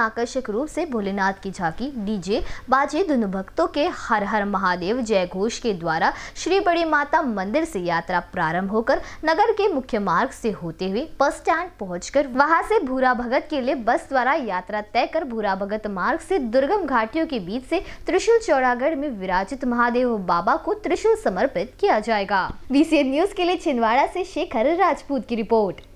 आकर्षक रूप से भोलेनाथ की झांकी, डीजे, बाजे दोनों भक्तों के हर हर महादेव जय घोष के द्वारा श्री बड़ी माता मंदिर से यात्रा प्रारंभ होकर नगर के मुख्य मार्ग से होते हुए बस स्टैंड पहुंचकर वहां से भूरा भगत के लिए बस द्वारा यात्रा तय कर भूरा भगत मार्ग से दुर्गम घाटियों के बीच से त्रिशूल चौरागढ़ में विराजित महादेव बाबा को त्रिशूल समर्पित किया जाएगा। बी न्यूज के लिए छिंदवाड़ा से शेखर राजपूत की रिपोर्ट।